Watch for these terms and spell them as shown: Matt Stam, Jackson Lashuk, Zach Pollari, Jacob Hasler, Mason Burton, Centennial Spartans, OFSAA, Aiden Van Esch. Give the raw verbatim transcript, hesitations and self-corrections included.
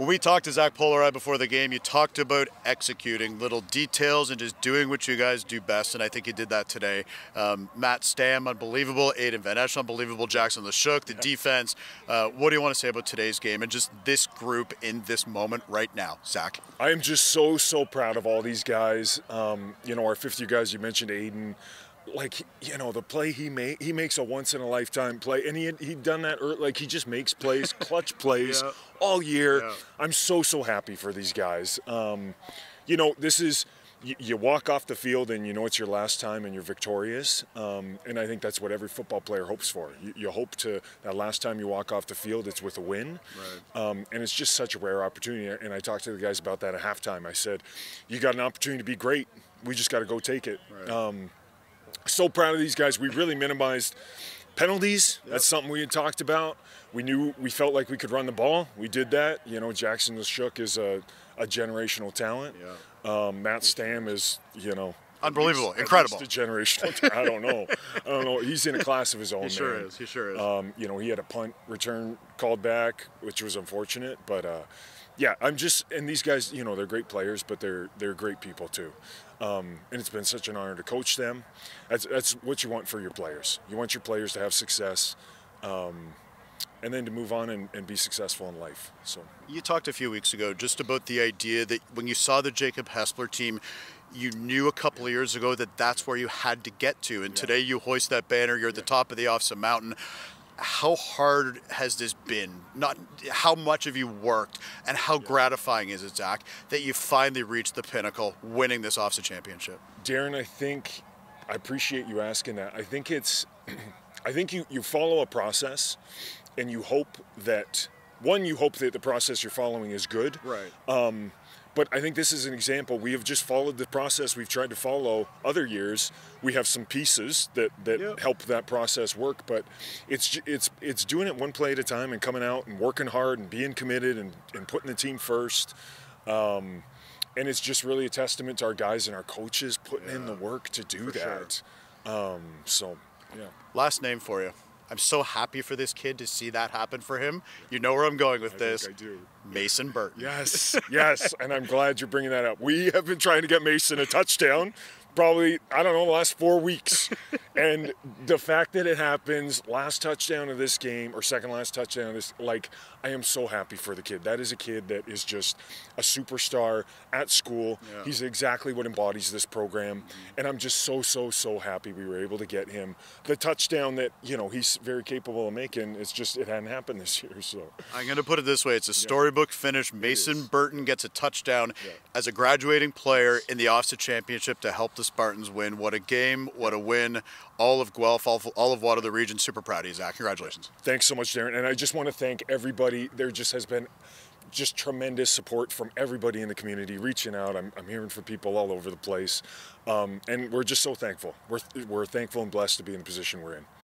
When we talked to Zach Pollari before the game, you talked about executing little details and just doing what you guys do best, and I think he did that today. Um, Matt Stam, unbelievable. Aiden Van Esch, unbelievable. Jackson Lashuk, the yeah. defense. Uh, what do you want to say about today's game and just this group in this moment right now, Zach? I am just so, so proud of all these guys. Um, you know, our fifth year guys, you mentioned Aiden. Like, you know, the play he made, he makes a once-in-a-lifetime play. And he had, he'd done that, early, like, he just makes plays, clutch plays yeah. all year. Yeah. I'm so, so happy for these guys. Um, you know, this is, you, you walk off the field and you know it's your last time and you're victorious. Um, and I think that's what every football player hopes for. You, you hope to, that last time you walk off the field, it's with a win. Right. Um, and it's just such a rare opportunity. And I talked to the guys about that at halftime. I said, you got an opportunity to be great. We just got to go take it. Right. Um, So proud of these guys. We really minimized penalties. Yep. That's something we had talked about. We knew we felt like we could run the ball. We did that. You know, Jackson Lashuk is a, a generational talent. Yeah. Um, Matt Stam is, you know, unbelievable, least, incredible. A generational. I don't know. I don't know. He's in a class of his own. He sure man. is. He sure is. Um, you know, he had a punt return called back, which was unfortunate, but. Uh, Yeah, I'm just, and these guys, you know, they're great players, but they're they're great people too, um, and it's been such an honor to coach them. That's that's what you want for your players. You want your players to have success, um, and then to move on and, and be successful in life. So you talked a few weeks ago just about the idea that when you saw the Jacob Hasler team, you knew a couple of years ago that that's where you had to get to, and yeah. today you hoist that banner. You're at yeah. the top of the OFSAA mountain. How hard has this been? Not how much have you worked, and how yeah. gratifying is it, Zach, that you finally reached the pinnacle, winning this OFSAA championship? Darren, I think I appreciate you asking that. I think it's, I think you you follow a process, and you hope that one, you hope that the process you're following is good. Right. Um, but I think this is an example. We have just followed the process we've tried to follow other years. We have some pieces that, that yep. help that process work, but it's it's it's doing it one play at a time and coming out and working hard and being committed and, and putting the team first. Um, and it's just really a testament to our guys and our coaches putting yeah, in the work to do that. Sure. Um, so, yeah. Last name for you. I'm so happy for this kid to see that happen for him. You know where I'm going with I this. Think I do. Mason Burton. Yes, yes, and I'm glad you're bringing that up. We have been trying to get Mason a touchdown probably, I don't know, the last four weeks. And the fact that it happens, last touchdown of this game, or second last touchdown of this, like, I am so happy for the kid. That is a kid that is just a superstar at school. Yeah. He's exactly what embodies this program. And I'm just so, so, so happy we were able to get him the touchdown that, you know, he's very capable of making. It's just, it hadn't happened this year, so. I'm going to put it this way. It's a storybook finish. Mason Burton gets a touchdown yeah. as a graduating player in the OFSAA championship to help the Spartans win. What a game, what a win. All of Guelph, all, all of Waterloo Region, super proud of you, Zach. Congratulations. Thanks so much, Darren. And I just want to thank everybody. There just has been just tremendous support from everybody in the community, reaching out. I'm, I'm hearing from people all over the place. Um, and we're just so thankful. We're, we're thankful and blessed to be in the position we're in.